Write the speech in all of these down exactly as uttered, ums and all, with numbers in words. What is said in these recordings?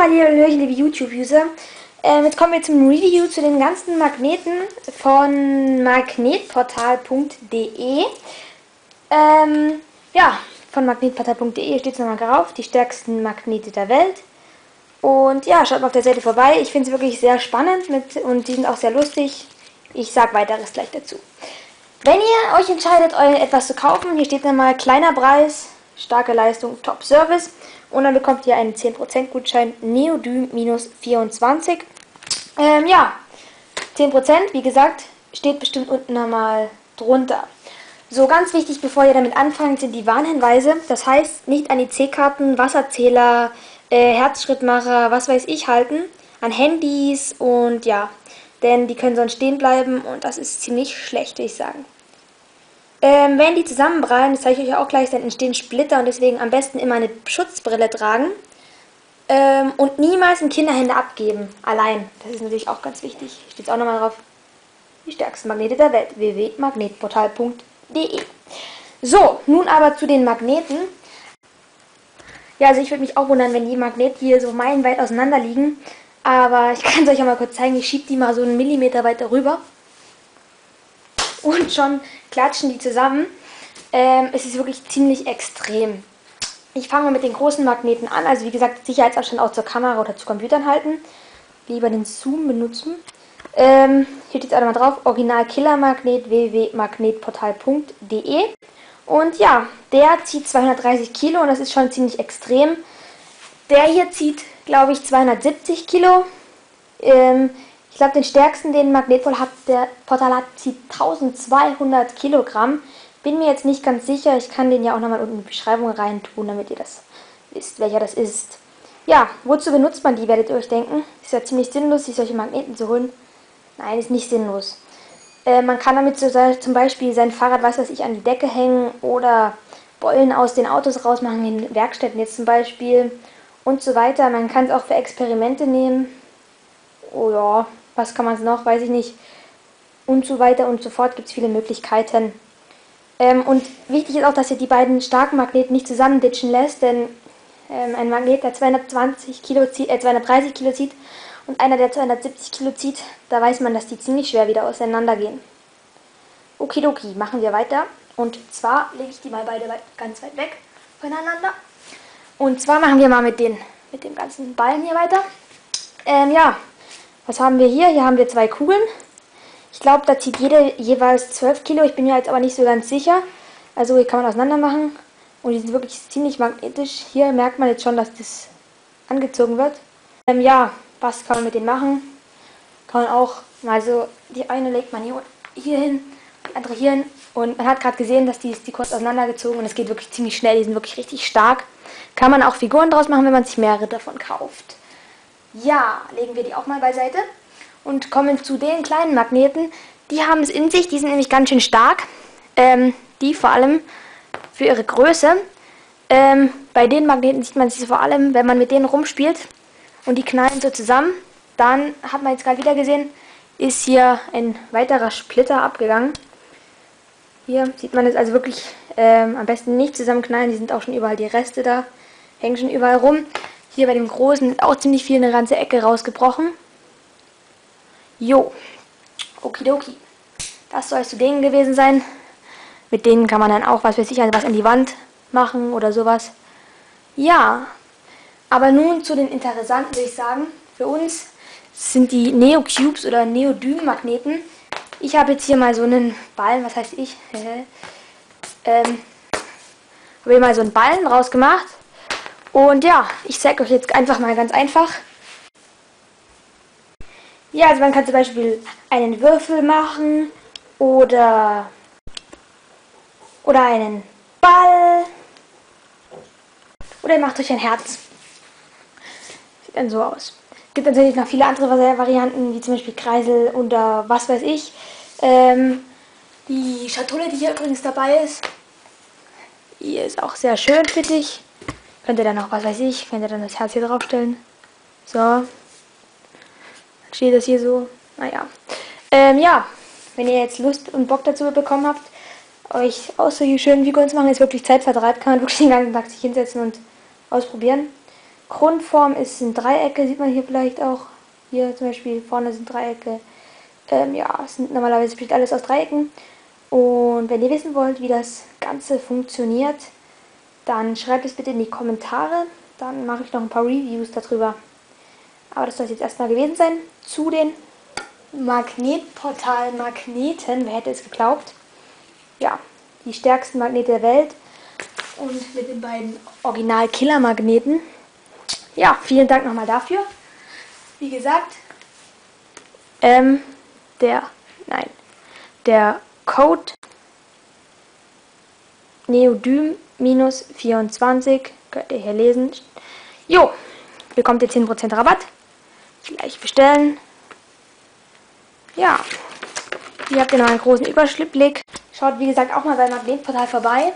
hallo, hallöchen, liebe YouTube-User. Ähm, jetzt kommen wir zum Review zu den ganzen Magneten von Magnetportal punkt de. Ähm, ja, von Magnetportal punkt de steht es nochmal drauf, die stärksten Magnete der Welt. Und ja, schaut mal auf der Seite vorbei. Ich finde es wirklich sehr spannend mit, und die sind auch sehr lustig. Ich sage weiteres gleich dazu. Wenn ihr euch entscheidet, etwas zu kaufen, hier steht nochmal kleiner Preis, starke Leistung, Top Service. Und dann bekommt ihr einen zehn Prozent Gutschein Neodym minus vierundzwanzig. Ähm, ja, zehn Prozent, wie gesagt, steht bestimmt unten nochmal drunter. So, ganz wichtig, bevor ihr damit anfangt, sind die Warnhinweise. Das heißt, nicht an die I C-Karten, Wasserzähler, äh, Herzschrittmacher, was weiß ich, halten. An Handys und ja, denn die können sonst stehen bleiben und das ist ziemlich schlecht, würde ich sagen. Ähm, wenn die zusammenprallen, das zeige ich euch auch gleich, dann entstehen Splitter und deswegen am besten immer eine Schutzbrille tragen. Ähm, und niemals in Kinderhände abgeben, allein. Das ist natürlich auch ganz wichtig. Steht es auch nochmal drauf. Die stärksten Magnete der Welt, w w w punkt magnetportal punkt de. So, nun aber zu den Magneten. Ja, also ich würde mich auch wundern, wenn die Magnete hier so meilenweit auseinander liegen. Aber ich kann es euch ja mal kurz zeigen. Ich schiebe die mal so einen Millimeter weiter rüber. Und schon klatschen die zusammen. Ähm, es ist wirklich ziemlich extrem. Ich fange mal mit den großen Magneten an. Also wie gesagt, Sicherheitsabstand auch zur Kamera oder zu Computern halten. Lieber den Zoom benutzen. Ähm, hier steht es auch nochmal drauf. Original Killer Magnet w w w punkt magnetportal punkt de. Und ja, der zieht zweihundertdreißig Kilo und das ist schon ziemlich extrem. Der hier zieht, glaube ich, zweihundertsiebzig Kilo. Ähm, Ich glaube, den stärksten, den Magnetportal hat, zieht eintausendzweihundert Kilogramm. Bin mir jetzt nicht ganz sicher. Ich kann den ja auch nochmal unten in die Beschreibung reintun, damit ihr das wisst, welcher das ist. Ja, wozu benutzt man die, werdet ihr euch denken. Ist ja ziemlich sinnlos, sich solche Magneten zu holen. Nein, ist nicht sinnlos. Äh, man kann damit so, zum Beispiel sein Fahrrad, was weiß ich, an die Decke hängen oder Beulen aus den Autos rausmachen, in Werkstätten jetzt zum Beispiel und so weiter. Man kann es auch für Experimente nehmen. Oh ja, was kann man es noch, weiß ich nicht. Und so weiter und so fort, gibt es viele Möglichkeiten. Ähm, und wichtig ist auch, dass ihr die beiden starken Magneten nicht zusammen ditchen lässt, denn ähm, ein Magnet, der zweihundertzwanzig Kilo zieht, äh, zweihundertdreißig Kilo zieht und einer, der zweihundertsiebzig Kilo zieht, da weiß man, dass die ziemlich schwer wieder auseinandergehen. Okidoki, machen wir weiter. Und zwar lege ich die mal beide weit, ganz weit weg voneinander. Und zwar machen wir mal mit, den, mit dem ganzen Ballen hier weiter. Ähm, ja. Was haben wir hier? Hier haben wir zwei Kugeln. Ich glaube, da zieht jede jeweils zwölf Kilo. Ich bin mir jetzt aber nicht so ganz sicher. Also hier kann man auseinander machen. Und die sind wirklich ziemlich magnetisch. Hier merkt man jetzt schon, dass das angezogen wird. Ähm, ja, was kann man mit denen machen? Kann man auch mal so, die eine legt man hier, hier hin, die andere hier hin. Und man hat gerade gesehen, dass die, die kurz auseinandergezogen und es geht wirklich ziemlich schnell. Die sind wirklich richtig stark. Kann man auch Figuren draus machen, wenn man sich mehrere davon kauft. Ja, legen wir die auch mal beiseite und kommen zu den kleinen Magneten. Die haben es in sich, die sind nämlich ganz schön stark. Ähm, die vor allem für ihre Größe. Ähm, bei den Magneten sieht man es vor allem, wenn man mit denen rumspielt und die knallen so zusammen. Dann hat man jetzt gerade wieder gesehen, ist hier ein weiterer Splitter abgegangen. Hier sieht man es also wirklich ähm, am besten nicht zusammenknallen. Die sind auch schon überall, die Reste da hängen schon überall rum. Hier bei dem Großen ist auch ziemlich viel eine ganze Ecke rausgebrochen. Jo. Okidoki. Das soll es zu denen gewesen sein. Mit denen kann man dann auch, was weiß ich, also was an die Wand machen oder sowas. Ja. Aber nun zu den interessanten, würde ich sagen. Für uns sind die Neo Cubes oder Neodym-Magneten. Ich habe jetzt hier mal so einen Ballen, was heißt ich? ähm, habe hier mal so einen Ballen rausgemacht. Und ja, ich zeige euch jetzt einfach mal ganz einfach. Ja, also man kann zum Beispiel einen Würfel machen oder, oder einen Ball. Oder ihr macht euch ein Herz. Sieht dann so aus. Es gibt natürlich noch viele andere Varianten, wie zum Beispiel Kreisel oder was weiß ich. Ähm, die Schatulle, die hier übrigens dabei ist, die ist auch sehr schön, finde ich. Könnt ihr dann noch, was weiß ich, könnt ihr dann das Herz hier draufstellen. So. Dann steht das hier so. Naja. Ähm, ja. Wenn ihr jetzt Lust und Bock dazu bekommen habt, euch auch solche schönen Figuren zu machen, ist wirklich Zeitvertreib. Kann man wirklich den ganzen Tag sich hinsetzen und ausprobieren. Grundform ist, sind Dreiecke, sieht man hier vielleicht auch. Hier zum Beispiel vorne sind Dreiecke. Ähm, ja, es sind normalerweise besteht alles aus Dreiecken. Und wenn ihr wissen wollt, wie das Ganze funktioniert, dann schreibt es bitte in die Kommentare. Dann mache ich noch ein paar Reviews darüber. Aber das soll es jetzt erstmal gewesen sein. Zu den Magnetportal-Magneten. Wer hätte es geglaubt? Ja, die stärksten Magnete der Welt. Und mit den beiden Original-Killer-Magneten. Ja, vielen Dank nochmal dafür. Wie gesagt, ähm, der, nein, der Code Neodym minus vierundzwanzig, könnt ihr hier lesen. Jo, bekommt ihr zehn Prozent Rabatt. Gleich bestellen. Ja, hier habt ihr noch einen großen Überblick. Schaut, wie gesagt, auch mal beim Magnetportal vorbei.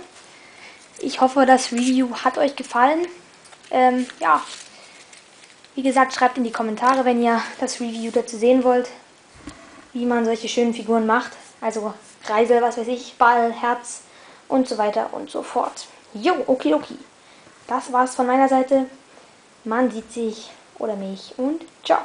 Ich hoffe, das Review hat euch gefallen. Ähm, ja, wie gesagt, schreibt in die Kommentare, wenn ihr das Review dazu sehen wollt, wie man solche schönen Figuren macht. Also Kreisel, was weiß ich, Ball, Herz und so weiter und so fort. Jo, okidoki. Das war's von meiner Seite. Man sieht sich oder mich und ciao.